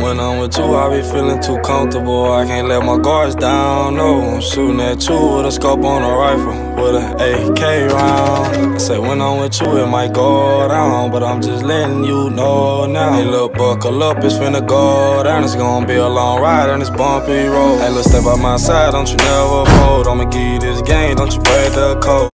When I'm with you, I be feeling too comfortable. I can't let my guards down, no. I'm shooting at you with a scope on a rifle, with an AK round. I say when I'm with you, it might go down, but I'm just letting you know now. Hey, look, buckle up, it's finna go down. It's gonna be a long ride on this bumpy road. Hey, look, step by my side, don't you never fold. I'ma give you this game, don't you break the code.